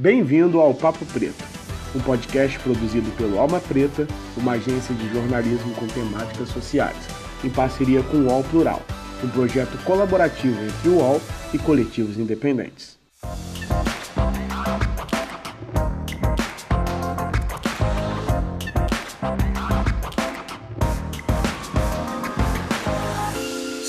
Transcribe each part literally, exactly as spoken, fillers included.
Bem-vindo ao Papo Preto, um podcast produzido pelo Alma Preta, uma agência de jornalismo com temáticas sociais, em parceria com o U O L Plural, um projeto colaborativo entre o U O L e coletivos independentes.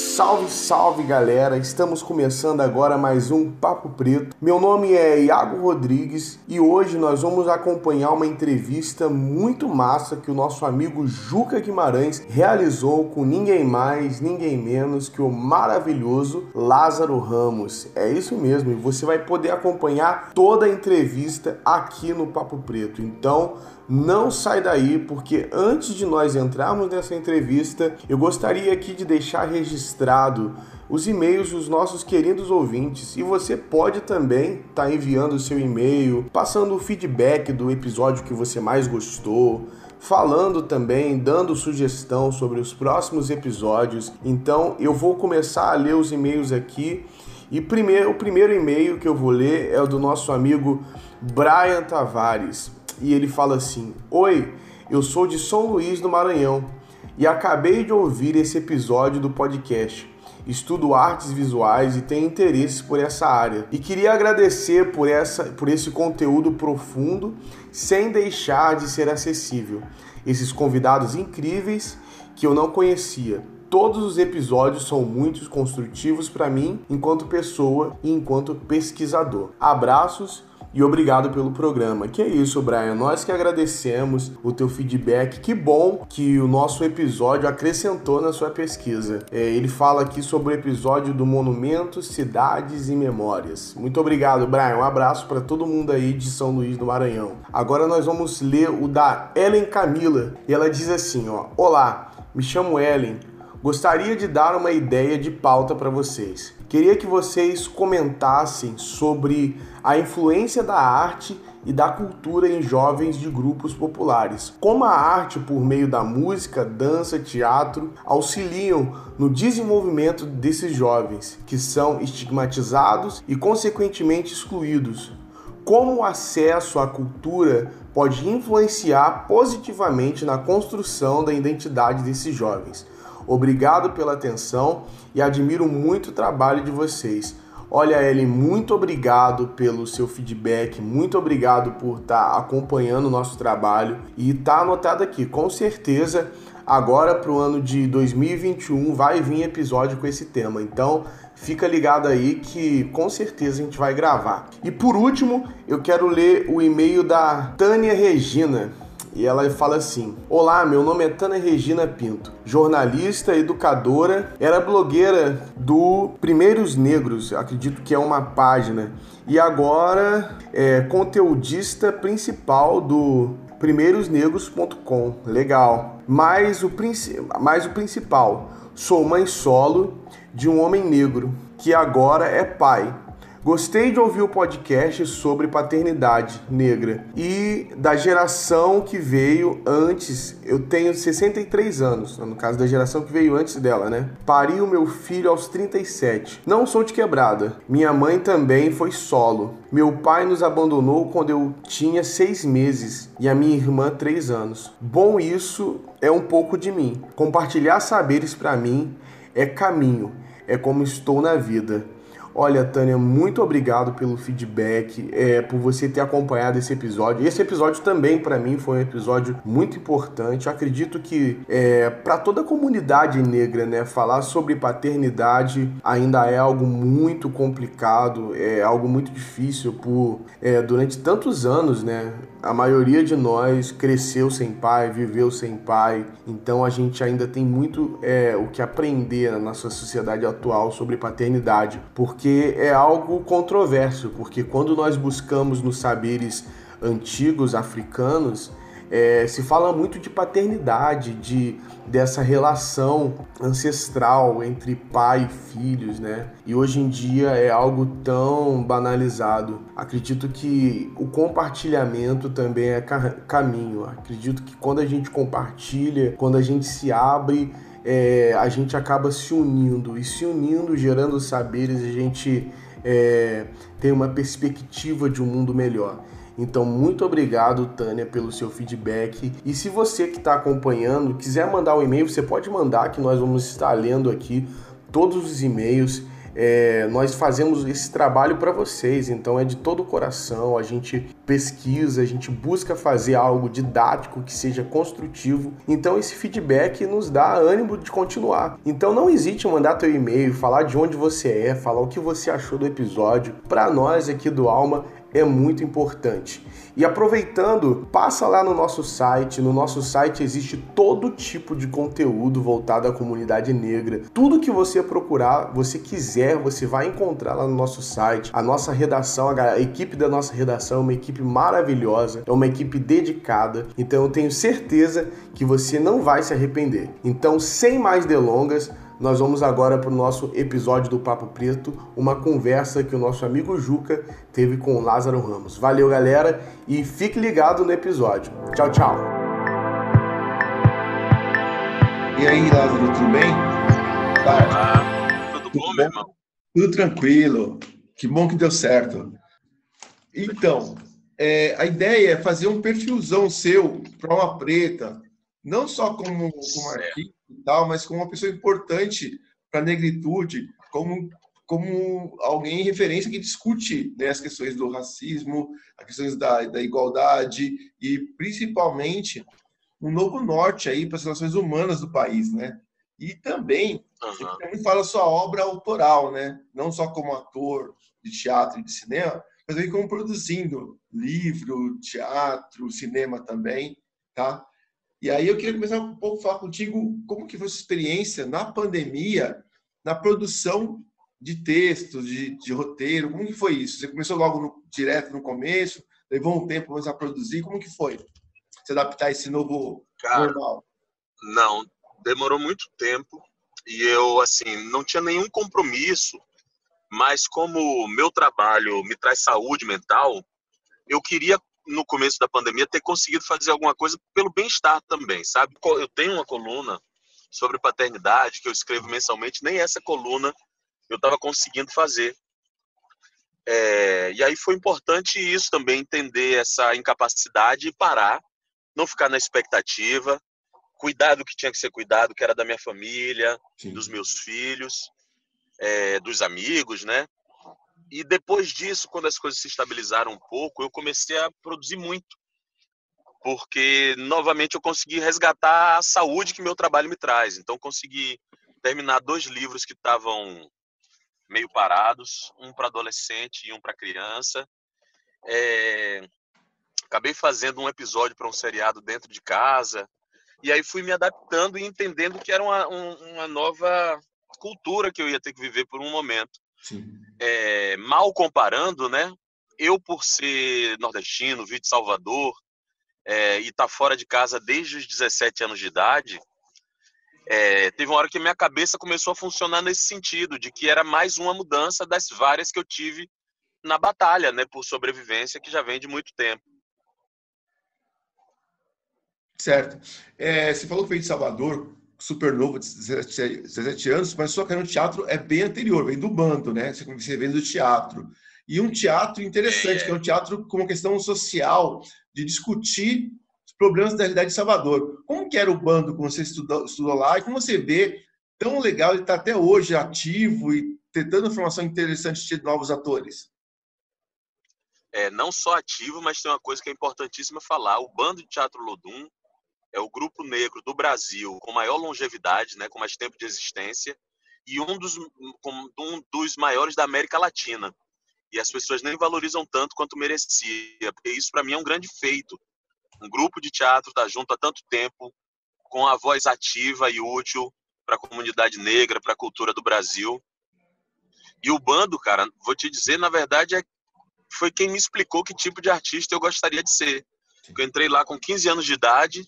Salve, salve galera! Estamos começando agora mais um Papo Preto. Meu nome é Iago Rodrigues e hoje nós vamos acompanhar uma entrevista muito massa que o nosso amigo Juca Guimarães realizou com ninguém mais, ninguém menos que o maravilhoso Lázaro Ramos. É isso mesmo, e você vai poder acompanhar toda a entrevista aqui no Papo Preto. Então, não sai daí, porque antes de nós entrarmos nessa entrevista, eu gostaria aqui de deixar registrado os e-mails dos nossos queridos ouvintes. E você pode também estar tá enviando o seu e-mail, passando o feedback do episódio que você mais gostou, falando também, dando sugestão sobre os próximos episódios. Então eu vou começar a ler os e-mails aqui. E primeiro, o primeiro e-mail que eu vou ler é o do nosso amigo Brian Tavares. E ele fala assim: "Oi, eu sou de São Luís do Maranhão e acabei de ouvir esse episódio do podcast. Estudo artes visuais e tenho interesse por essa área. E queria agradecer por, essa, por esse conteúdo profundo, sem deixar de ser acessível. Esses convidados incríveis que eu não conhecia. Todos os episódios são muito construtivos para mim, enquanto pessoa e enquanto pesquisador. Abraços e obrigado pelo programa." Que é isso, Brian. Nós que agradecemos o teu feedback. Que bom que o nosso episódio acrescentou na sua pesquisa. É, ele fala aqui sobre o episódio do Monumentos, Cidades e Memórias. Muito obrigado, Brian. Um abraço para todo mundo aí de São Luís do Maranhão. Agora nós vamos ler o da Ellen Camila. E ela diz assim, ó: "Olá, me chamo Ellen. Gostaria de dar uma ideia de pauta para vocês. Queria que vocês comentassem sobre a influência da arte e da cultura em jovens de grupos populares. Como a arte, por meio da música, dança, teatro, auxiliam no desenvolvimento desses jovens, que são estigmatizados e, consequentemente, excluídos. Como o acesso à cultura pode influenciar positivamente na construção da identidade desses jovens. Obrigado pela atenção e admiro muito o trabalho de vocês." Olha, Ellen, muito obrigado pelo seu feedback, muito obrigado por estar acompanhando o nosso trabalho. E tá anotado aqui, com certeza, agora para o ano de dois mil e vinte e um vai vir episódio com esse tema. Então, fica ligado aí que com certeza a gente vai gravar. E por último, eu quero ler o e-mail da Tana Regina. E ela fala assim: "Olá, meu nome é Tana Regina Pinto, jornalista, educadora, era blogueira do Primeiros Negros, acredito que é uma página, e agora é conteudista principal do primeiros negros ponto com, legal, mas o, princi- mas o principal, sou mãe solo de um homem negro, que agora é pai. Gostei de ouvir o podcast sobre paternidade negra e da geração que veio antes. Eu tenho sessenta e três anos, no caso da geração que veio antes dela, né? Pari o meu filho aos trinta e sete. Não sou de quebrada. Minha mãe também foi solo. Meu pai nos abandonou quando eu tinha seis meses e a minha irmã três anos. Bom, isso é um pouco de mim. Compartilhar saberes para mim é caminho, é como estou na vida." Olha, Tânia, muito obrigado pelo feedback, é, por você ter acompanhado esse episódio. Esse episódio também, para mim, foi um episódio muito importante. Eu acredito que é, para toda a comunidade negra, né, falar sobre paternidade ainda é algo muito complicado, é algo muito difícil. Por, é, durante tantos anos, né, a maioria de nós cresceu sem pai, viveu sem pai. Então, a gente ainda tem muito é, o que aprender na nossa sociedade atual sobre paternidade, porque Porque é algo controverso, porque quando nós buscamos nos saberes antigos africanos, é, se fala muito de paternidade, de, dessa relação ancestral entre pai e filhos, né? E hoje em dia é algo tão banalizado. Acredito que o compartilhamento também é ca- caminho. Acredito que quando a gente compartilha, quando a gente se abre, É, a gente acaba se unindo, e se unindo, gerando saberes, a gente é, ter uma perspectiva de um mundo melhor. Então, muito obrigado, Tânia, pelo seu feedback. E se você que está acompanhando quiser mandar um e-mail, você pode mandar, que nós vamos estar lendo aqui todos os e-mails. É, nós fazemos esse trabalho para vocês, então é de todo o coração. A gente pesquisa, a gente busca fazer algo didático que seja construtivo. Então esse feedback nos dá ânimo de continuar. Então não hesite em mandar teu e-mail, falar de onde você é, falar o que você achou do episódio. Para nós aqui do Alma é muito importante. E aproveitando, passa lá no nosso site. No nosso site existe todo tipo de conteúdo voltado à comunidade negra. Tudo que você procurar, você quiser, você vai encontrar lá no nosso site. A nossa redação, a equipe da nossa redação é uma equipe maravilhosa, é uma equipe dedicada. Então eu tenho certeza que você não vai se arrepender. Então, sem mais delongas, nós vamos agora para o nosso episódio do Papo Preto, uma conversa que o nosso amigo Juca teve com o Lázaro Ramos. Valeu, galera, e fique ligado no episódio. Tchau, tchau. E aí, Lázaro, tudo bem? Olá, tudo bom, meu irmão? Tudo tranquilo. Que bom que deu certo. Então, é, a ideia é fazer um perfilzão seu para uma preta, não só como, como artista, tal, mas como uma pessoa importante para a negritude, como, como alguém em referência que discute, né, as questões do racismo, as questões da, da igualdade e, principalmente, um novo norte aí para as relações humanas do país, né? E também, uhum. você também fala sua obra autoral, né? Não só como ator de teatro e de cinema, mas também como produzindo livro, teatro, cinema também, tá? E aí eu queria começar um pouco a falar contigo como que foi a sua experiência na pandemia, na produção de textos, de, de roteiro, como que foi isso? Você começou logo no, direto no começo, levou um tempo para começar a produzir, como que foi? Se adaptar a esse novo Cara, normal? Não, demorou muito tempo e eu, assim, não tinha nenhum compromisso, mas como o meu trabalho me traz saúde mental, eu queria, no começo da pandemia, ter conseguido fazer alguma coisa pelo bem-estar também, sabe? Eu tenho uma coluna sobre paternidade que eu escrevo mensalmente, nem essa coluna eu estava conseguindo fazer. É, e aí foi importante isso também, entender essa incapacidade e parar, não ficar na expectativa, cuidar do que tinha que ser cuidado, que era da minha família, Sim. dos meus filhos, é, dos amigos, né? E depois disso, quando as coisas se estabilizaram um pouco, eu comecei a produzir muito. Porque, novamente, eu consegui resgatar a saúde que meu trabalho me traz. Então, consegui terminar dois livros que estavam meio parados. Um para adolescente e um para criança. É... Acabei fazendo um episódio para um seriado dentro de casa. E aí fui me adaptando e entendendo que era uma, uma nova cultura que eu ia ter que viver por um momento. É, mal comparando, né? Eu, por ser nordestino, vir de Salvador, é, e estar tá fora de casa desde os dezessete anos de idade, é, teve uma hora que minha cabeça começou a funcionar nesse sentido, de que era mais uma mudança das várias que eu tive na batalha, né, por sobrevivência, que já vem de muito tempo. Certo. É, você falou que veio de Salvador, super novo, dezessete anos, mas sua carreira no teatro é bem anterior, vem do bando, né? Você vem do teatro. E um teatro interessante, que é um teatro com uma questão social, de discutir os problemas da realidade de Salvador. Como que era o bando quando você estudou, estudou lá? E como você vê, tão legal, ele está até hoje ativo e tentando informação interessante de novos atores. É, não só ativo, mas tem uma coisa que é importantíssima falar. O Bando de Teatro Olodum é o grupo negro do Brasil com maior longevidade, né, com mais tempo de existência, e um dos, um dos maiores da América Latina. E as pessoas nem valorizam tanto quanto merecia, porque isso para mim é um grande feito. Um grupo de teatro está junto há tanto tempo, com a voz ativa e útil para a comunidade negra, para a cultura do Brasil. E o Bando, cara, vou te dizer, na verdade, é, foi quem me explicou que tipo de artista eu gostaria de ser. Porque eu entrei lá com quinze anos de idade,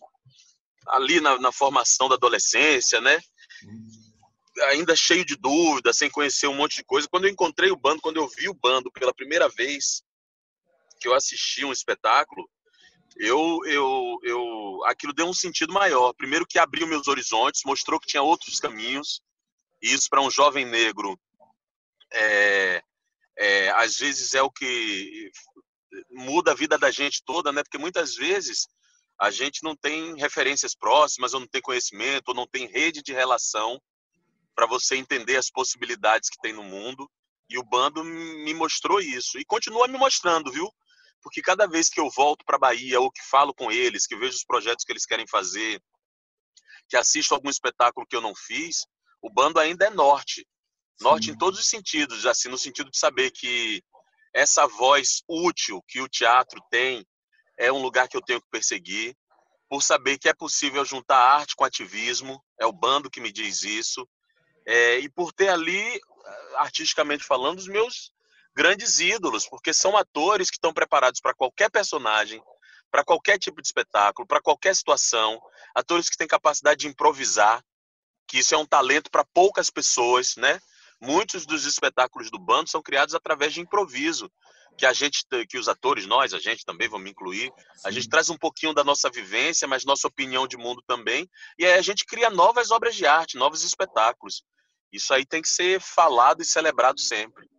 ali na, na formação da adolescência, né? Ainda cheio de dúvida, sem conhecer um monte de coisa. Quando eu encontrei o bando, quando eu vi o bando pela primeira vez que eu assisti um espetáculo, eu, eu, eu, aquilo deu um sentido maior. Primeiro que abriu meus horizontes, mostrou que tinha outros caminhos. E isso para um jovem negro é, é, às vezes é o que muda a vida da gente toda, né? Porque muitas vezes a gente não tem referências próximas, ou não tem conhecimento, ou não tem rede de relação para você entender as possibilidades que tem no mundo. E o Bando me mostrou isso. E continua me mostrando, viu? Porque cada vez que eu volto para a Bahia, ou que falo com eles, que vejo os projetos que eles querem fazer, que assisto algum espetáculo que eu não fiz, o Bando ainda é norte. Norte em todos os sentidos, assim, no sentido de saber que essa voz útil que o teatro tem é um lugar que eu tenho que perseguir, por saber que é possível juntar arte com ativismo, é o Bando que me diz isso, é, e por ter ali, artisticamente falando, os meus grandes ídolos, porque são atores que estão preparados para qualquer personagem, para qualquer tipo de espetáculo, para qualquer situação, atores que têm capacidade de improvisar, que isso é um talento para poucas pessoas, né? Muitos dos espetáculos do Bando são criados através de improviso, que a gente, que os atores, nós, a gente também, vamos me incluir, a gente traz um pouquinho da nossa vivência, mas nossa opinião de mundo também, e aí a gente cria novas obras de arte, novos espetáculos. Isso aí tem que ser falado e celebrado sempre.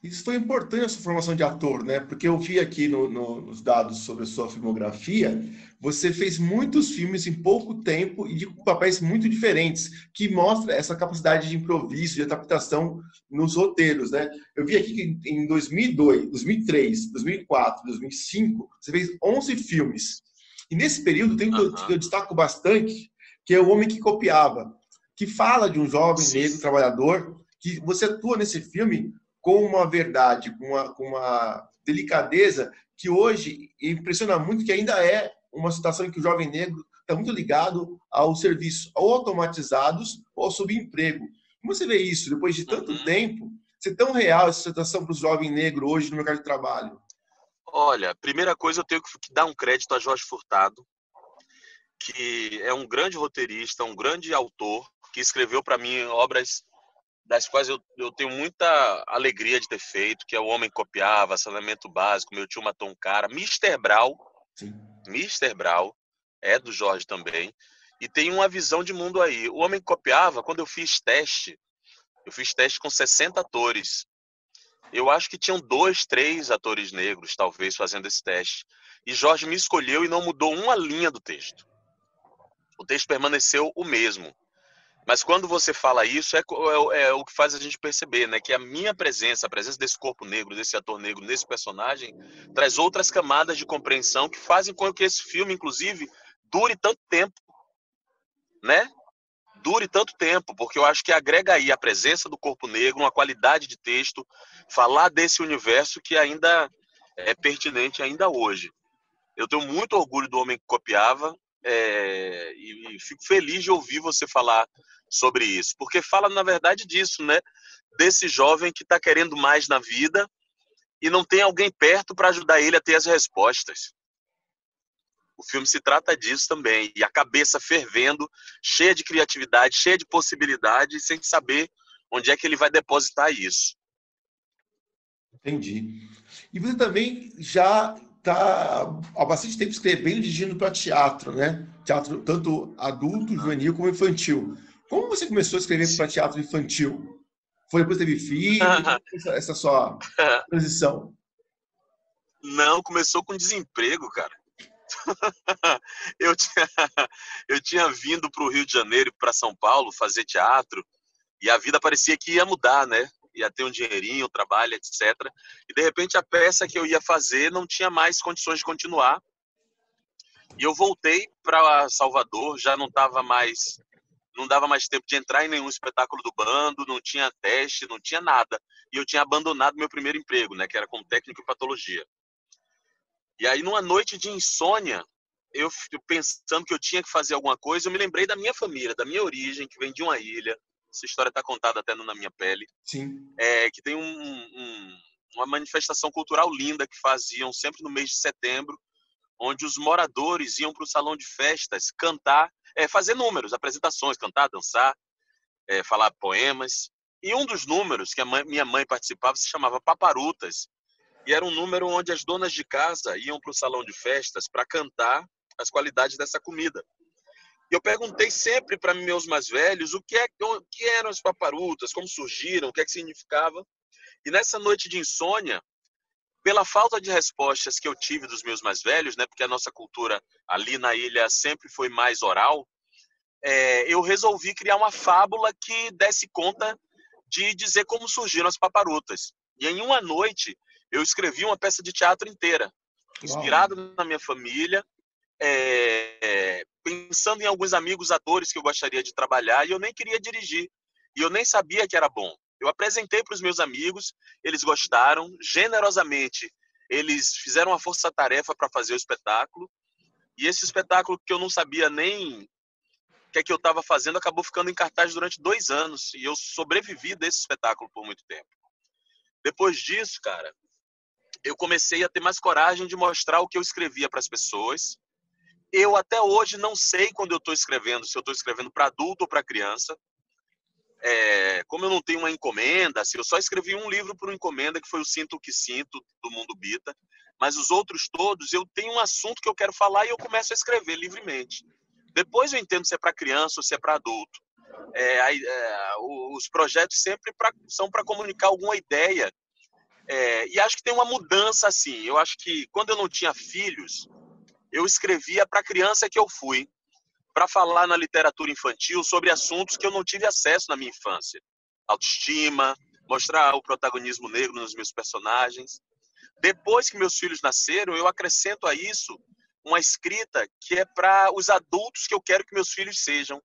Isso foi importante, a sua formação de ator, né? Porque eu vi aqui no, no, nos dados sobre a sua filmografia, você fez muitos filmes em pouco tempo e de papéis muito diferentes, que mostra essa capacidade de improviso, de adaptação nos roteiros, né? Eu vi aqui que em dois mil e dois, dois mil e três, dois mil e quatro, dois mil e cinco, você fez onze filmes. E nesse período tem um que eu destaco bastante, que é O Homem que Copiava, que fala de um jovem negro trabalhador, que você atua nesse filme com uma verdade, com uma, com uma delicadeza que hoje impressiona muito, que ainda é uma situação em que o jovem negro está muito ligado aos serviços ou automatizados ou ao subemprego. Como você vê isso, depois de tanto uhum. tempo, ser tão real essa situação para o jovem negro hoje no mercado de trabalho? Olha, primeira coisa, eu tenho que dar um crédito a Jorge Furtado, que é um grande roteirista, um grande autor, que escreveu para mim obras das quais eu, eu tenho muita alegria de ter feito, que é O Homem que Copiava, Saneamento Básico, Meu Tio Matou um Cara, Mister Brau, Sim. Mister Brau, é do Jorge também, e tem uma visão de mundo aí. O Homem que Copiava, quando eu fiz teste, eu fiz teste com sessenta atores. Eu acho que tinham dois, três atores negros, talvez, fazendo esse teste. E Jorge me escolheu e não mudou uma linha do texto. O texto permaneceu o mesmo. Mas quando você fala isso, é, é, é o que faz a gente perceber, né? Que a minha presença, a presença desse corpo negro, desse ator negro, nesse personagem, traz outras camadas de compreensão que fazem com que esse filme, inclusive, dure tanto tempo, né? Dure tanto tempo, porque eu acho que agrega aí a presença do corpo negro, uma qualidade de texto, falar desse universo que ainda é pertinente ainda hoje. Eu tenho muito orgulho do Homem que Copiava, É, e, e fico feliz de ouvir você falar sobre isso, porque fala na verdade disso, né? Desse jovem que está querendo mais na vida e não tem alguém perto para ajudar ele a ter as respostas. O filme se trata disso também, e a cabeça fervendo, cheia de criatividade, cheia de possibilidades, sem saber onde é que ele vai depositar isso. Entendi. E você também já está há bastante tempo escrevendo e dirigindo para teatro, né? Teatro tanto adulto, juvenil, como infantil. Como você começou a escrever para teatro infantil? Foi depois que teve filho? Essa sua transição? Não, começou com desemprego, cara. Eu tinha, eu tinha vindo para o Rio de Janeiro, para São Paulo, fazer teatro, e a vida parecia que ia mudar, né? Ia ter um dinheirinho, um trabalho, etcétera. E, de repente, a peça que eu ia fazer não tinha mais condições de continuar. E eu voltei para Salvador, já não estava mais... Não dava mais tempo de entrar em nenhum espetáculo do Bando, não tinha teste, não tinha nada. E eu tinha abandonado meu primeiro emprego, né, que era como técnico em patologia. E aí, numa noite de insônia, eu pensando que eu tinha que fazer alguma coisa, eu me lembrei da minha família, da minha origem, que vem de uma ilha. Essa história está contada até no Na Minha Pele. Sim. É, que tem um, um, uma manifestação cultural linda que faziam sempre no mês de setembro, onde os moradores iam para o salão de festas cantar, é, fazer números, apresentações, cantar, dançar, é, falar poemas. E um dos números que a mãe, minha mãe participava se chamava Paparutas. E era um número onde as donas de casa iam para o salão de festas para cantar as qualidades dessa comida. E eu perguntei sempre para meus mais velhos o que, é, o que eram as paparutas, como surgiram, o que, é que significava. E nessa noite de insônia, pela falta de respostas que eu tive dos meus mais velhos, né, porque a nossa cultura ali na ilha sempre foi mais oral, é, eu resolvi criar uma fábula que desse conta de dizer como surgiram as paparutas. E em uma noite eu escrevi uma peça de teatro inteira, inspirado Uau. na minha família, é, é, pensando em alguns amigos atores que eu gostaria de trabalhar, e eu nem queria dirigir, e eu nem sabia que era bom. Eu apresentei para os meus amigos, eles gostaram generosamente, eles fizeram uma força-tarefa para fazer o espetáculo, e esse espetáculo, que eu não sabia nem o que é que eu estava fazendo, acabou ficando em cartaz durante dois anos, e eu sobrevivi desse espetáculo por muito tempo. Depois disso, cara, eu comecei a ter mais coragem de mostrar o que eu escrevia para as pessoas. Eu até hoje não sei quando eu estou escrevendo, se eu estou escrevendo para adulto ou para criança. É, como eu não tenho uma encomenda, assim, eu só escrevi um livro por encomenda, que foi o Sinto o que Sinto, do Mundo Bita. Mas os outros todos, eu tenho um assunto que eu quero falar e eu começo a escrever livremente. Depois eu entendo se é para criança ou se é para adulto. É, a, é, os projetos sempre pra, são para comunicar alguma ideia. É, e acho que tem uma mudança, assim. Eu acho que quando eu não tinha filhos, eu escrevia para a criança que eu fui, para falar na literatura infantil sobre assuntos que eu não tive acesso na minha infância. Autoestima, mostrar o protagonismo negro nos meus personagens. Depois que meus filhos nasceram, eu acrescento a isso uma escrita que é para os adultos que eu quero que meus filhos sejam.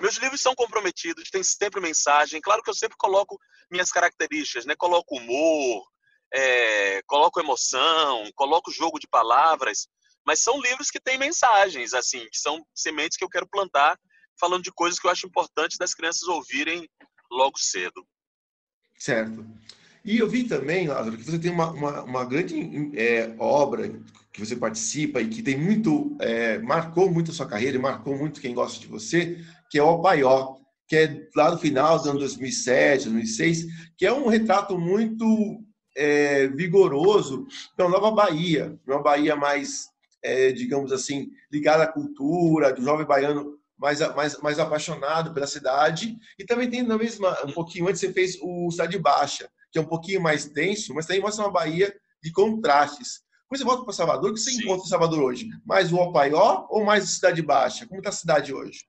Meus livros são comprometidos, tem sempre mensagem. Claro que eu sempre coloco minhas características, né? Coloco humor, é, coloco emoção, coloco jogo de palavras, mas são livros que têm mensagens, assim, que são sementes que eu quero plantar, falando de coisas que eu acho importante das crianças ouvirem logo cedo. Certo. E eu vi também, Lázaro, que você tem uma, uma, uma grande é, obra que você participa e que tem muito, é, marcou muito a sua carreira e marcou muito quem gosta de você, que é Ó Paí, Ó, que é lá no final dos anos dois mil e sete, dois mil e seis, que é um retrato muito é, vigoroso da então, nova Bahia, uma Bahia mais, é, digamos assim, ligada à cultura, do jovem baiano mais, mais, mais apaixonado pela cidade. E também tem, na mesma, um pouquinho antes, você fez o Cidade Baixa, que é um pouquinho mais denso, mas também mostra uma Bahia de contrastes. Quando você volta para Salvador, o que você Sim. encontra em Salvador hoje? Mais o Ó Paí, Ó, ou mais a Cidade Baixa? Como está a cidade hoje?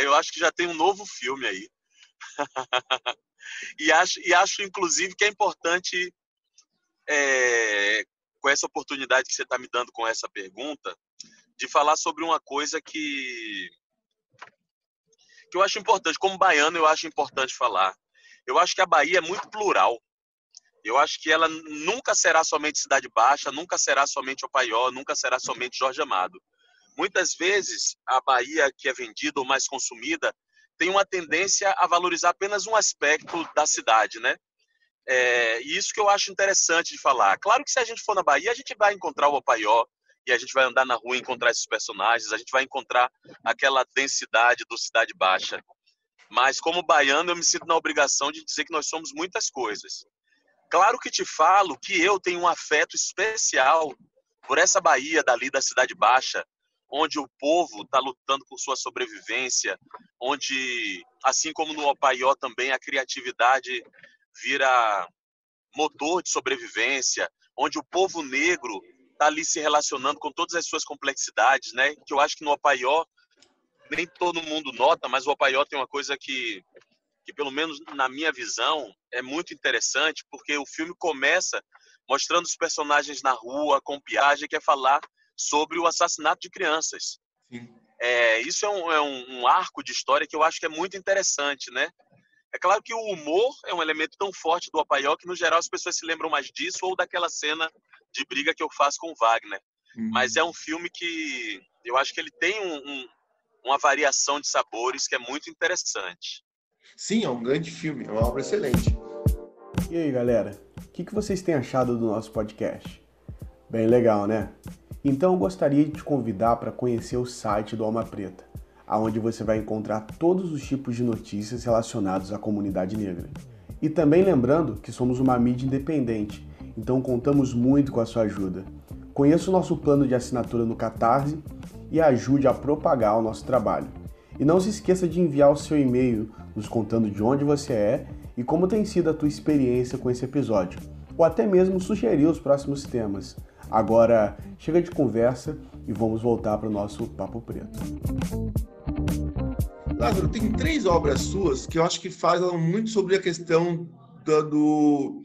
Eu acho que já tem um novo filme aí. e, acho, e acho, inclusive, que é importante, é, com essa oportunidade que você está me dando com essa pergunta, de falar sobre uma coisa que, que eu acho importante. Como baiano, eu acho importante falar. Eu acho que a Bahia é muito plural. Eu acho que ela nunca será somente Cidade Baixa, nunca será somente Ó Paí, Ó, nunca será somente Jorge Amado. Muitas vezes, a Bahia que é vendida ou mais consumida tem uma tendência a valorizar apenas um aspecto da cidade, né? É, e isso que eu acho interessante de falar. Claro que se a gente for na Bahia, a gente vai encontrar o Ó Paí, Ó, e a gente vai andar na rua e encontrar esses personagens, a gente vai encontrar aquela densidade do Cidade Baixa. Mas, como baiano, eu me sinto na obrigação de dizer que nós somos muitas coisas. Claro que te falo que eu tenho um afeto especial por essa Bahia dali da Cidade Baixa, onde o povo está lutando por sua sobrevivência, onde, assim como no Ó Paí, Ó, também a criatividade vira motor de sobrevivência, onde o povo negro está ali se relacionando com todas as suas complexidades, né? Que eu acho que no Ó Paí, Ó, nem todo mundo nota, mas o Ó Paí, Ó tem uma coisa que, que, pelo menos na minha visão, é muito interessante, porque o filme começa mostrando os personagens na rua, com piagem, que é falar sobre o assassinato de crianças. Sim. É, isso é, um, é um, um arco de história que eu acho que é muito interessante, né? É claro que o humor é um elemento tão forte do Ó Paí, Ó, que, no geral, as pessoas se lembram mais disso ou daquela cena de briga que eu faço com o Wagner. Hum. Mas é um filme que eu acho que ele tem um... um uma variação de sabores que é muito interessante. Sim, é um grande filme, é uma obra excelente. E aí, galera, o que, que vocês têm achado do nosso podcast? Bem legal, né? Então eu gostaria de te convidar para conhecer o site do Alma Preta, onde você vai encontrar todos os tipos de notícias relacionados à comunidade negra. E também lembrando que somos uma mídia independente, então contamos muito com a sua ajuda. Conheça o nosso plano de assinatura no Catarse e ajude a propagar o nosso trabalho. E não se esqueça de enviar o seu e-mail nos contando de onde você é e como tem sido a tua experiência com esse episódio, ou até mesmo sugerir os próximos temas. Agora, chega de conversa e vamos voltar para o nosso Papo Preto. Lázaro, tem três obras suas que eu acho que falam muito sobre a questão da, do,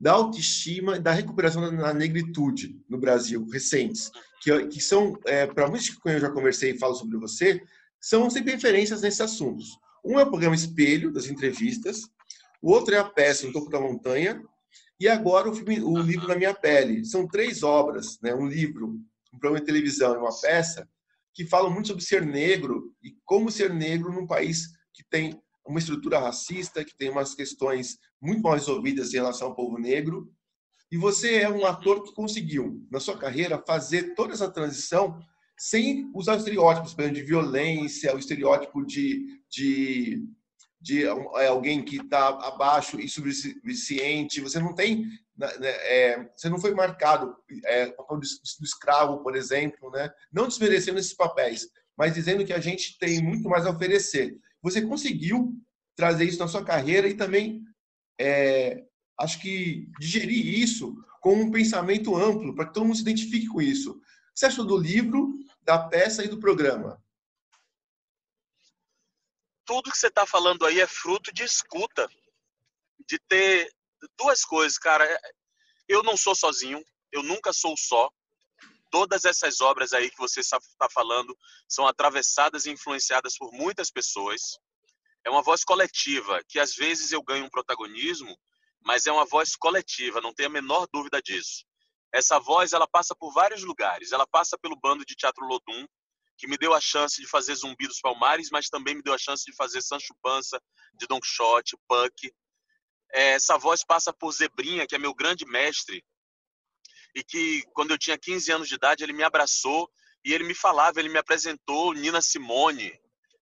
da autoestima e da recuperação da, da negritude no Brasil, recentes, que, que são, é, para muitos que eu já conversei e falo sobre você, são sempre referências nesses assuntos. Um é o programa Espelho, das entrevistas, o outro é a peça O Topo da Montanha, e agora o, filme, o livro Na Minha Pele. São três obras, né? Um livro, um programa de televisão e uma peça, que falam muito sobre ser negro e como ser negro num país que tem uma estrutura racista, que tem umas questões muito mal resolvidas em relação ao povo negro. E você é um ator que conseguiu, na sua carreira, fazer toda essa transição sem usar estereótipos, por exemplo, de violência, o estereótipo de, de, de alguém que está abaixo e subsciente. Você não tem, é, você não foi marcado é, o papel do escravo, por exemplo, né? Não desmerecendo esses papéis, mas dizendo que a gente tem muito mais a oferecer. Você conseguiu trazer isso na sua carreira e também, é, acho que, digerir isso com um pensamento amplo, para que todo mundo se identifique com isso. O que você achou do livro, da peça e do programa? Tudo que você está falando aí é fruto de escuta, de ter duas coisas, cara. Eu não sou sozinho, eu nunca sou só. Todas essas obras aí que você está falando são atravessadas e influenciadas por muitas pessoas. É uma voz coletiva, que às vezes eu ganho um protagonismo, mas é uma voz coletiva, não tenho a menor dúvida disso. Essa voz, ela passa por vários lugares. Ela passa pelo Bando de Teatro Olodum, que me deu a chance de fazer Zumbi dos Palmares, mas também me deu a chance de fazer Sancho Pança, de Don Quixote, Puck. Essa voz passa por Zebrinha, que é meu grande mestre, e que quando eu tinha quinze anos de idade, ele me abraçou e ele me falava, ele me apresentou Nina Simone,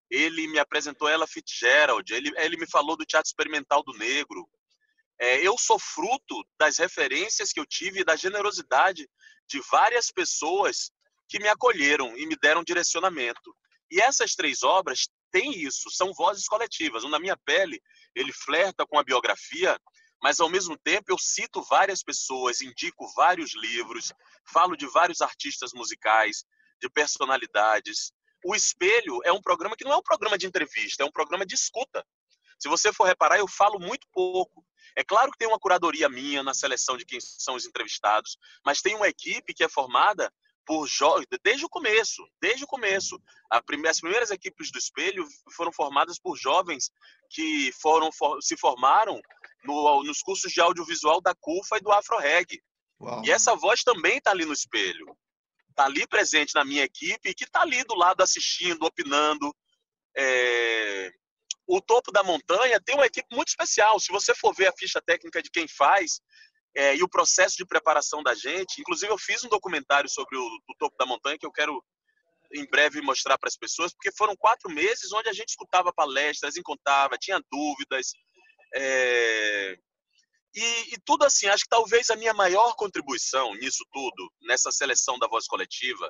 ele me apresentou Ella Fitzgerald, ele, ele me falou do Teatro Experimental do Negro. É, eu sou fruto das referências que eu tive e da generosidade de várias pessoas que me acolheram e me deram direcionamento. E essas três obras têm isso, são vozes coletivas. O Na Minha Pele, ele flerta com a biografia, mas, ao mesmo tempo, eu cito várias pessoas, indico vários livros, falo de vários artistas musicais, de personalidades. O Espelho é um programa que não é um programa de entrevista, é um programa de escuta. Se você for reparar, eu falo muito pouco. É claro que tem uma curadoria minha na seleção de quem são os entrevistados, mas tem uma equipe que é formada por jo... desde o começo, desde o começo. A prime... As primeiras equipes do Espelho foram formadas por jovens que foram, for... se formaram No, nos cursos de audiovisual da CUFA e do Afro-Reg. Uau. E essa voz também está ali no Espelho. Está ali presente na minha equipe, que está ali do lado assistindo, opinando. É... O Topo da Montanha tem uma equipe muito especial. Se você for ver a ficha técnica de quem faz é, e o processo de preparação da gente, inclusive eu fiz um documentário sobre o, o Topo da Montanha que eu quero em breve mostrar para as pessoas, porque foram quatro meses onde a gente escutava palestras, encontrava, tinha dúvidas... É... E, e tudo assim, acho que talvez a minha maior contribuição nisso tudo, nessa seleção da voz coletiva,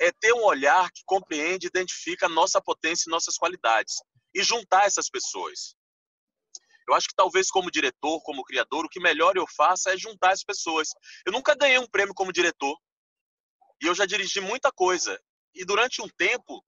é ter um olhar que compreende e identifica a nossa potência e nossas qualidades e juntar essas pessoas. Eu acho que talvez como diretor, como criador, o que melhor eu faço é juntar as pessoas. Eu nunca ganhei um prêmio como diretor e eu já dirigi muita coisa, e durante um tempo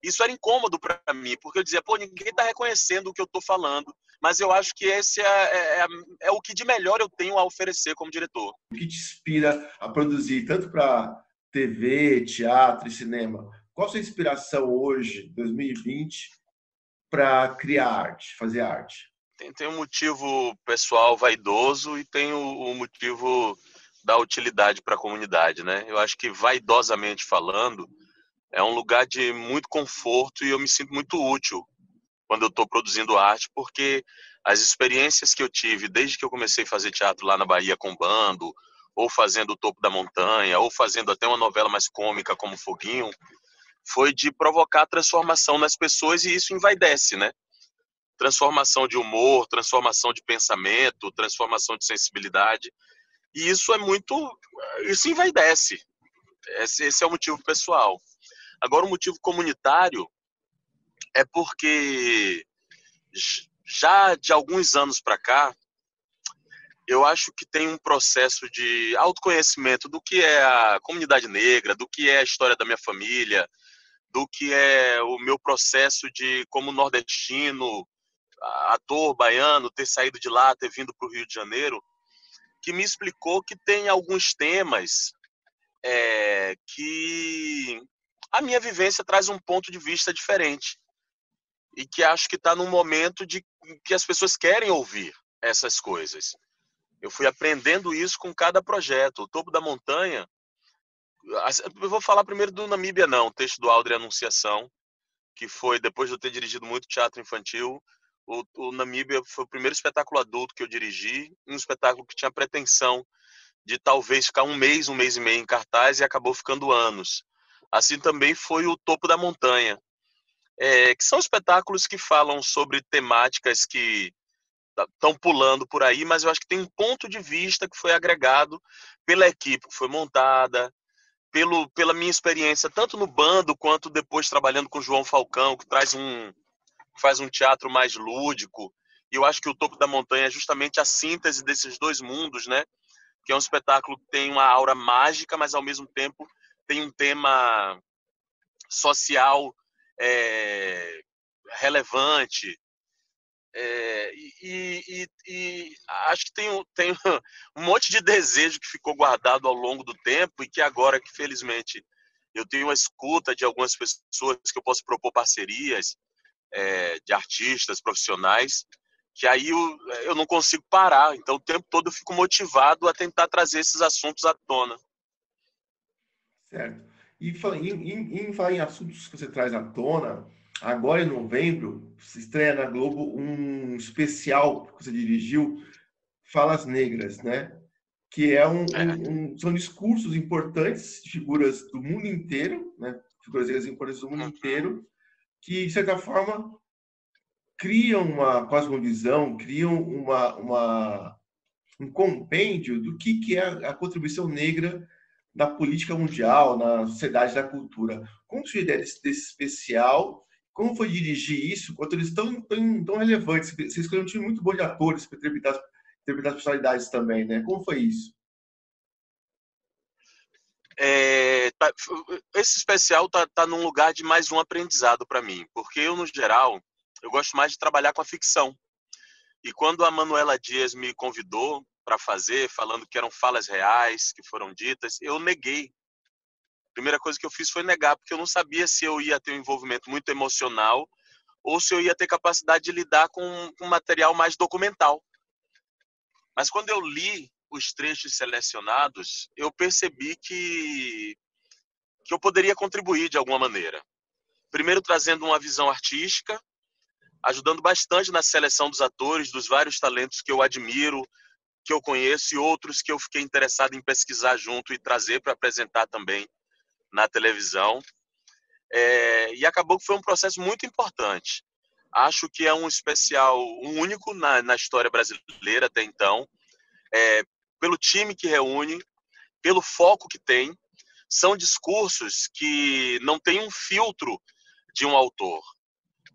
isso era incômodo para mim, porque eu dizia, pô, ninguém está reconhecendo o que eu estou falando, mas eu acho que esse é, é, é, é o que de melhor eu tenho a oferecer como diretor. O que te inspira a produzir, tanto para T V, teatro e cinema? Qual a sua inspiração hoje, dois mil e vinte, para criar arte, fazer arte? Tem, tem um motivo pessoal vaidoso e tem o, o motivo da utilidade para a comunidade, né? Eu acho que, vaidosamente falando, é um lugar de muito conforto e eu me sinto muito útil quando eu estou produzindo arte, porque as experiências que eu tive desde que eu comecei a fazer teatro lá na Bahia com bando, ou fazendo O Topo da Montanha, ou fazendo até uma novela mais cômica como Foguinho, foi de provocar transformação nas pessoas, e isso envaidece, né? Transformação de humor, transformação de pensamento, transformação de sensibilidade. E isso é muito... isso envaidece. Esse, esse é o motivo pessoal. Agora, o motivo comunitário é porque Já de alguns anos para cá, eu acho que tem um processo de autoconhecimento do que é a comunidade negra, do que é a história da minha família, do que é o meu processo de, como nordestino, ator baiano, ter saído de lá, ter vindo para o Rio de Janeiro, que me explicou que tem alguns temas é, que a minha vivência traz um ponto de vista diferente. E que acho que está num momento de que as pessoas querem ouvir essas coisas. Eu fui aprendendo isso com cada projeto. O Topo da Montanha... Eu vou falar primeiro do Namíbia, não. O texto do Aldri Anunciação, que foi, depois de eu ter dirigido muito teatro infantil, o, o Namíbia foi o primeiro espetáculo adulto que eu dirigi, um espetáculo que tinha pretensão de talvez ficar um mês, um mês e meio em cartaz, e acabou ficando anos. Assim também foi o Topo da Montanha, é, que são espetáculos que falam sobre temáticas que estão pulando por aí, mas eu acho que tem um ponto de vista que foi agregado pela equipe que foi montada, pelo, pela minha experiência, tanto no bando quanto depois trabalhando com o João Falcão, que traz um, faz um teatro mais lúdico. E eu acho que o Topo da Montanha é justamente a síntese desses dois mundos, né? Que é um espetáculo que tem uma aura mágica, mas ao mesmo tempo tem um tema social é, relevante. É, e, e, e acho que tem, tem um monte de desejo que ficou guardado ao longo do tempo e que agora, que felizmente eu tenho a escuta de algumas pessoas que eu posso propor parcerias é, de artistas profissionais, que aí eu, eu não consigo parar. Então o tempo todo eu fico motivado a tentar trazer esses assuntos à tona. Certo. E em falar em assuntos que você traz à tona, agora, em novembro, se estreia na Globo um especial que você dirigiu, Falas Negras, né? Que é um, um, um, são discursos importantes, figuras do mundo inteiro, né? Figuras negras importantes do mundo inteiro, que, de certa forma, criam uma cosmovisão, criam uma, uma, um compêndio do que, que é a contribuição negra na política mundial, na sociedade, na cultura. Como surgiu a ideia desse, desse especial? Como foi dirigir isso, quanto eles estão tão, tão relevantes? Vocês escolheram um time muito bom de atores para interpretar, interpretar as personalidades também, né? Como foi isso? É, tá, esse especial está tá num lugar de mais um aprendizado para mim, porque eu, no geral, eu gosto mais de trabalhar com a ficção. E quando a Manuela Dias me convidou para fazer, falando que eram falas reais, que foram ditas, eu neguei. A primeira coisa que eu fiz foi negar, porque eu não sabia se eu ia ter um envolvimento muito emocional ou se eu ia ter capacidade de lidar com um material mais documental. Mas quando eu li os trechos selecionados, eu percebi que, que eu poderia contribuir de alguma maneira. Primeiro, trazendo uma visão artística, ajudando bastante na seleção dos atores, dos vários talentos que eu admiro, que eu conheço, e outros que eu fiquei interessado em pesquisar junto e trazer para apresentar também na televisão, é, e acabou que foi um processo muito importante. Acho que é um especial único na, na história brasileira até então, é, pelo time que reúne, pelo foco que tem. São discursos que não tem um filtro de um autor.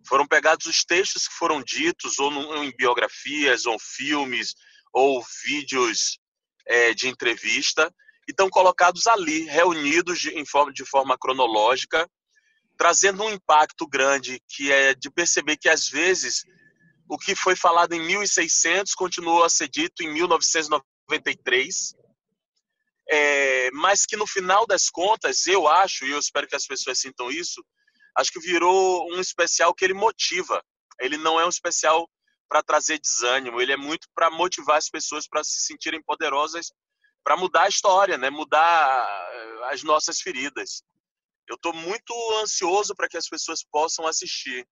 Foram pegados os textos que foram ditos, ou no, em biografias, ou filmes, ou vídeos é, de entrevista, e estão colocados ali, reunidos de, em forma, de forma cronológica, trazendo um impacto grande, que é de perceber que, às vezes, o que foi falado em mil e seiscentos continuou a ser dito em mil novecentos e noventa e três, é, mas que, no final das contas, eu acho, e eu espero que as pessoas sintam isso, acho que virou um especial que ele motiva. Ele não é um especial para trazer desânimo, ele é muito para motivar as pessoas para se sentirem poderosas, para mudar a história, né? Mudar as nossas feridas. Eu estou muito ansioso para que as pessoas possam assistir.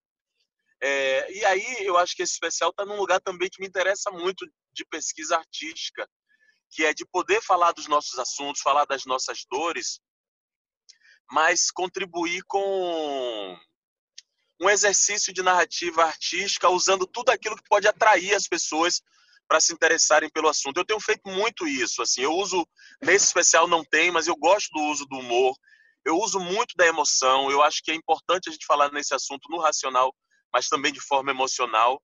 É, e aí eu acho que esse especial está num lugar também que me interessa muito, de pesquisa artística, que é de poder falar dos nossos assuntos, falar das nossas dores, mas contribuir com um exercício de narrativa artística, usando tudo aquilo que pode atrair as pessoas para se interessarem pelo assunto. Eu tenho feito muito isso, assim, eu uso, nesse especial não tem, mas eu gosto do uso do humor, eu uso muito da emoção, eu acho que é importante a gente falar nesse assunto no racional, mas também de forma emocional,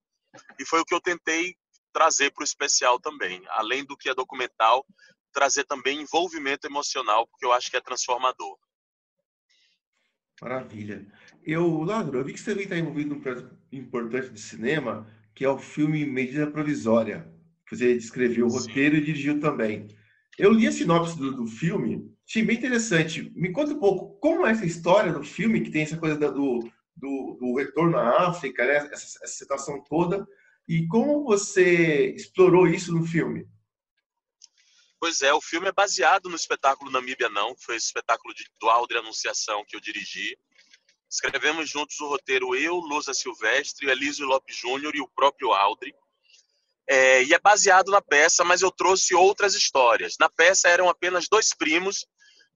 E foi o que eu tentei trazer para o especial também, além do que é documental, trazer também envolvimento emocional, porque eu acho que é transformador. Maravilha. Eu, Lázaro, eu vi que você também está envolvido num projeto importante de cinema, que é o filme Medida Provisória, que você escreveu o roteiro e dirigiu também. Eu li a sinopse do, do filme, achei bem interessante. Me conta um pouco, como é essa história do filme, que tem essa coisa da, do, do, do retorno à África, né? essa, essa situação toda, e como você explorou isso no filme? Pois é, o filme é baseado no espetáculo Namíbia Não, que foi o espetáculo de, do Aldri Anunciação que eu dirigi. Escrevemos juntos o roteiro eu, Lusa Silvestre, Elísio Lopes Júnior e o próprio Aldri. É, e é baseado na peça, mas eu trouxe outras histórias. Na peça eram apenas dois primos,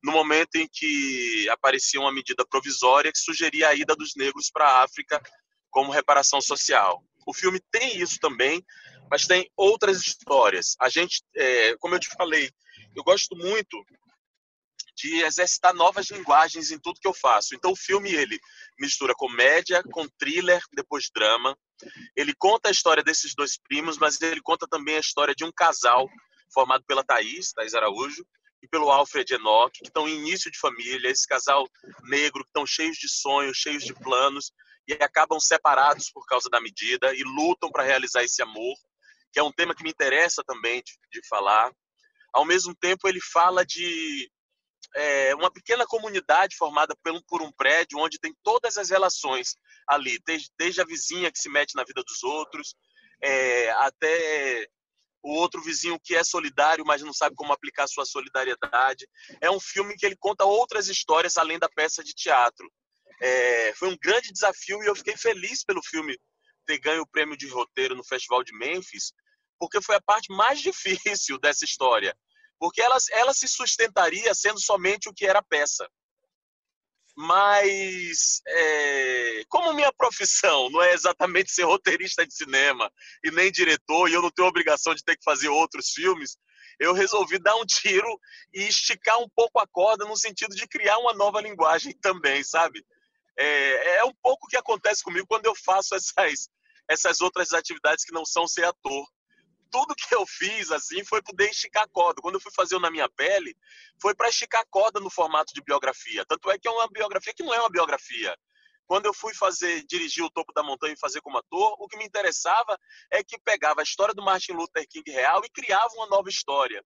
no momento em que aparecia uma medida provisória que sugeria a ida dos negros para a África como reparação social. O filme tem isso também, mas tem outras histórias. A gente, é, como eu te falei, eu gosto muito de exercitar novas linguagens em tudo que eu faço. Então o filme, ele mistura comédia com thriller, depois drama. Ele conta a história desses dois primos, mas ele conta também a história de um casal formado pela Thaís, Thaís Araújo, e pelo Alfred Enoch, que estão em início de família, esse casal negro, que estão cheios de sonhos, cheios de planos, e acabam separados por causa da medida e lutam para realizar esse amor, que é um tema que me interessa também de, de falar. Ao mesmo tempo, ele fala de é, uma pequena comunidade formada por um, por um prédio onde tem todas as relações ali, desde, desde a vizinha que se mete na vida dos outros, é, até o outro vizinho que é solidário, mas não sabe como aplicar sua solidariedade. É um filme que ele conta outras histórias além da peça de teatro. É, foi um grande desafio e eu fiquei feliz pelo filme ter ganho o prêmio de roteiro no Festival de Memphis, porque foi a parte mais difícil dessa história, porque ela, ela se sustentaria sendo somente o que era a peça. Mas, é, como minha profissão não é exatamente ser roteirista de cinema e nem diretor, e eu não tenho obrigação de ter que fazer outros filmes, eu resolvi dar um tiro e esticar um pouco a corda no sentido de criar uma nova linguagem também, sabe? É, é um pouco o que acontece comigo quando eu faço essas, essas outras atividades que não são ser ator. Tudo que eu fiz assim foi poder esticar a corda. Quando eu fui fazer o Na Minha Pele, foi para esticar a corda no formato de biografia. Tanto é que é uma biografia que não é uma biografia. Quando eu fui fazer, dirigir O Topo da Montanha e fazer como ator, o que me interessava é que pegava a história do Martin Luther King real e criava uma nova história.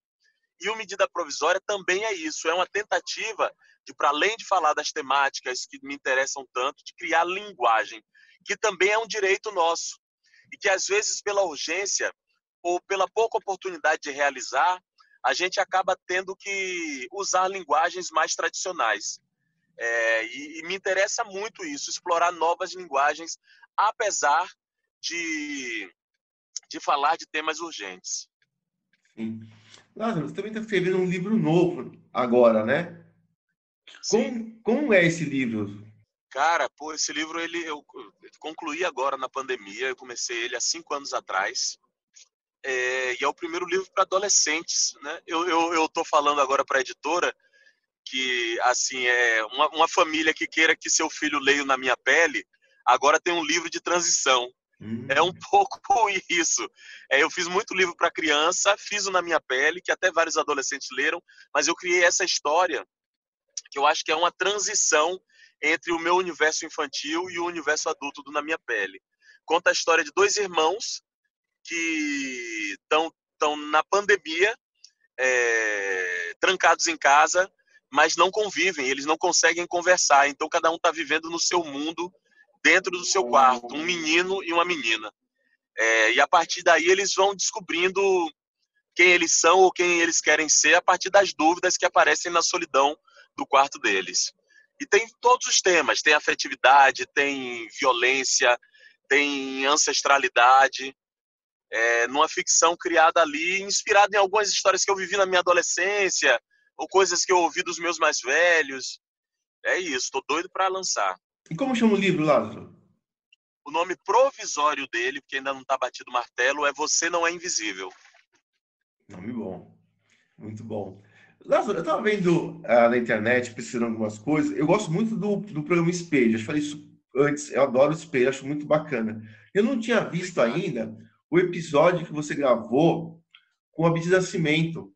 E o Medida Provisória também é isso. É uma tentativa de, para além de falar das temáticas que me interessam tanto, de criar linguagem, que também é um direito nosso. E que, às vezes, pela urgência ou pela pouca oportunidade de realizar, a gente acaba tendo que usar linguagens mais tradicionais. É, e, e me interessa muito isso, explorar novas linguagens, apesar de, de falar de temas urgentes. Sim. Lázaro, você também está escrevendo um livro novo agora, né? Como, como é esse livro? Cara, pô, esse livro ele, eu, eu concluí agora na pandemia, eu comecei ele há cinco anos atrás, é, e é o primeiro livro para adolescentes, né? Eu, eu, eu tô falando agora para a editora que, assim, é uma, uma família que queira que seu filho leia o Na Minha Pele, agora tem um livro de transição. É um pouco isso. É, eu fiz muito livro para criança, fiz o Na Minha Pele, que até vários adolescentes leram, mas eu criei essa história que eu acho que é uma transição entre o meu universo infantil e o universo adulto do Na Minha Pele. Conta a história de dois irmãos que estão na pandemia, é, trancados em casa, mas não convivem, eles não conseguem conversar, então cada um está vivendo no seu mundo, dentro do seu quarto, um menino e uma menina. É, e a partir daí eles vão descobrindo quem eles são ou quem eles querem ser a partir das dúvidas que aparecem na solidão do quarto deles. E tem todos os temas, tem afetividade, tem violência, tem ancestralidade, é, numa ficção criada ali, inspirada em algumas histórias que eu vivi na minha adolescência, ou coisas que eu ouvi dos meus mais velhos. É isso, tô doido para lançar. E como chama o livro, Lázaro? O nome provisório dele, porque ainda não está batido o martelo, é Você Não É Invisível. Nome bom. Muito bom. Lázaro, eu estava vendo ah, na internet, pesquisando algumas coisas. Eu gosto muito do, do programa Espelho. Eu falei isso antes. Eu adoro o Espelho, acho muito bacana. Eu não tinha visto ainda o episódio que você gravou com o Abdias Nascimento.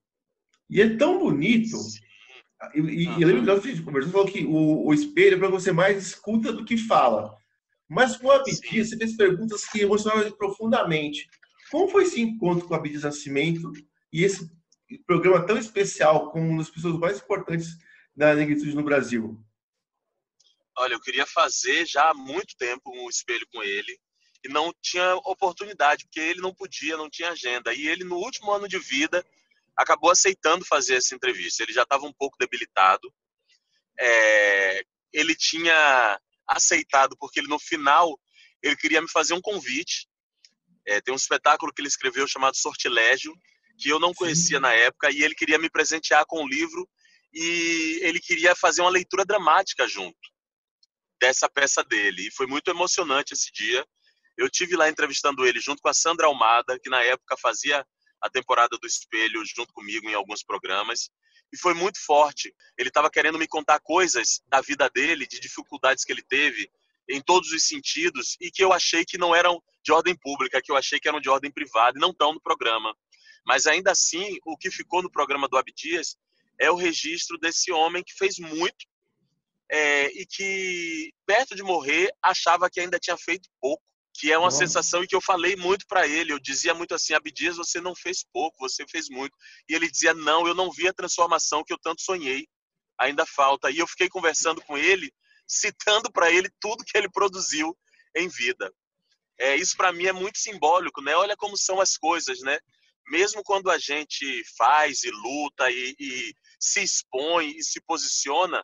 E é tão bonito. E, e eu lembro que a gente conversou, falou que o, o Espelho é para você mais escuta do que fala. Mas com o Abdias, você fez perguntas que emocionaram profundamente. Como foi esse encontro com o Abdias Nascimento e esse programa tão especial com uma das pessoas mais importantes da negritude no Brasil? Olha, eu queria fazer já há muito tempo um espelho com ele e não tinha oportunidade, porque ele não podia, não tinha agenda. E ele, no último ano de vida, acabou aceitando fazer essa entrevista. Ele já estava um pouco debilitado. É... Ele tinha aceitado porque ele, no final, ele queria me fazer um convite. É, tem um espetáculo que ele escreveu chamado Sortilégio, que eu não conhecia Sim. na época, e ele queria me presentear com um livro e ele queria fazer uma leitura dramática junto dessa peça dele. E foi muito emocionante esse dia. Eu tive lá entrevistando ele junto com a Sandra Almada, que na época fazia a temporada do Espelho junto comigo em alguns programas. E foi muito forte. Ele estava querendo me contar coisas da vida dele, de dificuldades que ele teve, em todos os sentidos, e que eu achei que não eram de ordem pública, que eu achei que eram de ordem privada e não estão no programa. Mas ainda assim, o que ficou no programa do Abdias é o registro desse homem que fez muito é, e que, perto de morrer, achava que ainda tinha feito pouco, que é uma Bom. sensação, e que eu falei muito para ele. Eu dizia muito assim: Abdias, você não fez pouco, você fez muito. E ele dizia: não, eu não vi a transformação que eu tanto sonhei, ainda falta. E eu fiquei conversando com ele, citando para ele tudo que ele produziu em vida. É, isso para mim é muito simbólico, né? Olha como são as coisas, né? Mesmo quando a gente faz e luta e, e se expõe e se posiciona,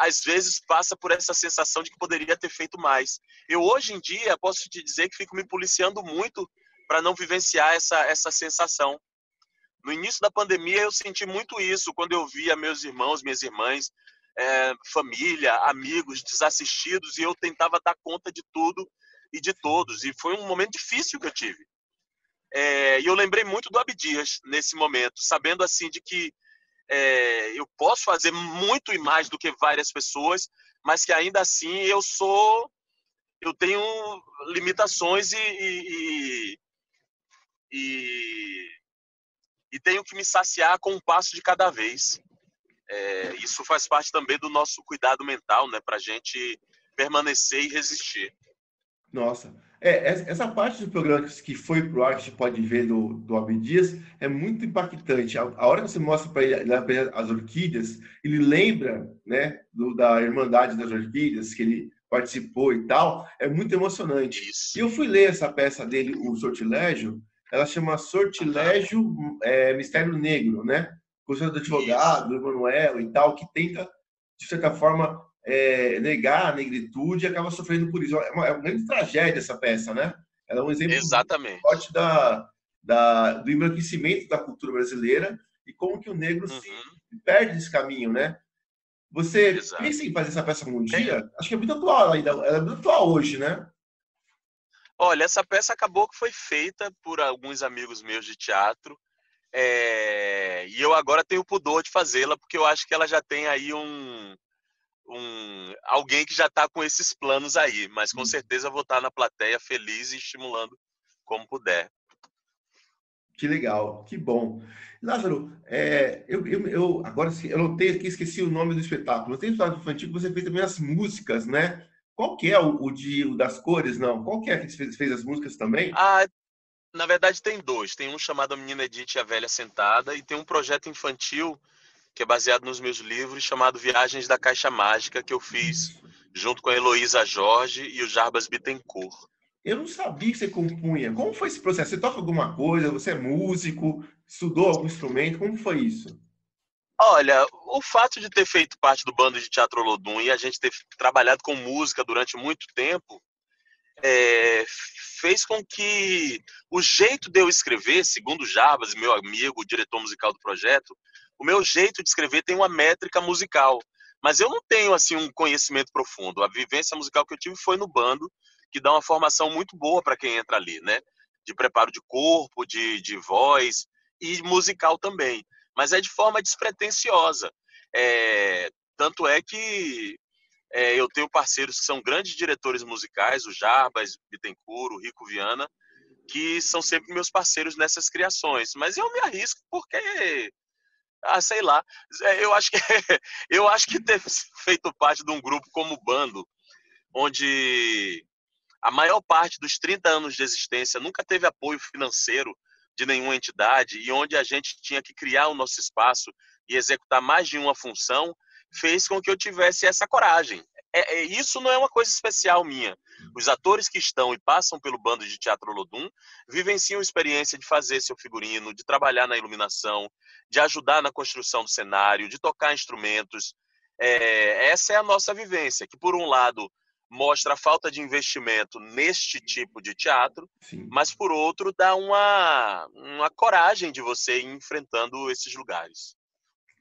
às vezes passa por essa sensação de que poderia ter feito mais. Eu hoje em dia posso te dizer que fico me policiando muito para não vivenciar essa, essa sensação. No início da pandemia eu senti muito isso, quando eu via meus irmãos, minhas irmãs, É, família, amigos, desassistidos, e eu tentava dar conta de tudo e de todos, e foi um momento difícil que eu tive. É, e eu lembrei muito do Abdias nesse momento, sabendo assim de que é, eu posso fazer muito e mais do que várias pessoas, mas que ainda assim eu sou, eu tenho limitações e, e, e, e, e tenho que me saciar com um passo de cada vez. É, isso faz parte também do nosso cuidado mental, né? Para a gente permanecer e resistir. Nossa, é, essa parte do programa que foi pro ar, que você pode ver do, do Abdias, é muito impactante. A, a hora que você mostra para ele, ele as orquídeas, ele lembra, né, do, da Irmandade das Orquídeas, que ele participou e tal, é muito emocionante. Isso. E eu fui ler essa peça dele, o Sortilégio, ela chama Sortilégio é, Mistério Negro, né? Conselho do advogado, do Emanuel e tal, que tenta, de certa forma, é, negar a negritude e acaba sofrendo por isso. É uma, é uma grande tragédia essa peça, né? Ela é um exemplo Exatamente. forte da, da, do embranquecimento da cultura brasileira e como que o negro uhum. se perde esse caminho, né? Você Exato. pensa em fazer essa peça algum dia? É. Acho que é muito atual ainda, ela é muito atual hoje, né? Olha, essa peça acabou que foi feita por alguns amigos meus de teatro. É, e eu agora tenho pudor de fazê-la, porque eu acho que ela já tem aí um, um alguém que já está com esses planos aí, mas com certeza eu vou estar na plateia feliz e estimulando como puder. Que legal, que bom. Lázaro, é, eu, eu, eu agora eu notei aqui, esqueci o nome do espetáculo. Tem um espetáculo infantil que você fez também as músicas, né? Qual que é o, o, de, o das cores, não? Qual que é que você fez, fez as músicas também? Ah, na verdade, tem dois. Tem um chamado A Menina Edith e a Velha Sentada, e tem um projeto infantil que é baseado nos meus livros, chamado Viagens da Caixa Mágica, que eu fiz junto com a Heloísa Jorge e o Jarbas Bittencourt. Eu não sabia que você compunha. Como foi esse processo? Você toca alguma coisa? Você é músico? Estudou algum instrumento? Como foi isso? Olha, o fato de ter feito parte do Bando de Teatro Olodum e a gente ter trabalhado com música durante muito tempo, É, fez com que o jeito de eu escrever, segundo Jarbas, meu amigo, o diretor musical do projeto, o meu jeito de escrever tem uma métrica musical, mas eu não tenho assim um conhecimento profundo. A vivência musical que eu tive foi no bando, que dá uma formação muito boa para quem entra ali, né? De preparo de corpo, de, de voz e musical também, mas é de forma despretensiosa. É, tanto é que É, eu tenho parceiros que são grandes diretores musicais, o Jarbas Bittencourt, o Rico Viana, que são sempre meus parceiros nessas criações. Mas eu me arrisco porque, ah, sei lá, eu acho que, eu acho que ter feito parte de um grupo como o Bando, onde a maior parte dos trinta anos de existência nunca teve apoio financeiro de nenhuma entidade e onde a gente tinha que criar o nosso espaço e executar mais de uma função, fez com que eu tivesse essa coragem. É, é, isso não é uma coisa especial minha. Os atores que estão e passam pelo Bando de Teatro Olodum vivenciam a experiência de fazer seu figurino, de trabalhar na iluminação, de ajudar na construção do cenário, de tocar instrumentos. É, essa é a nossa vivência, que por um lado mostra a falta de investimento neste tipo de teatro, sim, mas por outro dá uma, uma coragem de você ir enfrentando esses lugares.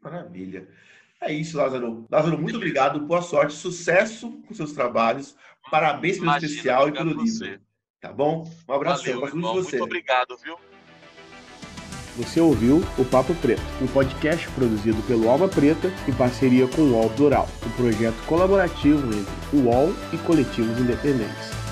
Maravilha. É isso, Lázaro. Lázaro, muito obrigado. Boa sorte, sucesso com seus trabalhos. Parabéns pelo Imagina, especial e pelo livro. Você. Tá bom? Um abraço. Valeu, irmão, muito, você. Muito obrigado, viu? Você ouviu o Papo Preto, um podcast produzido pelo Alma Preta em parceria com o U O L Plural, um projeto colaborativo entre o U O L e coletivos independentes.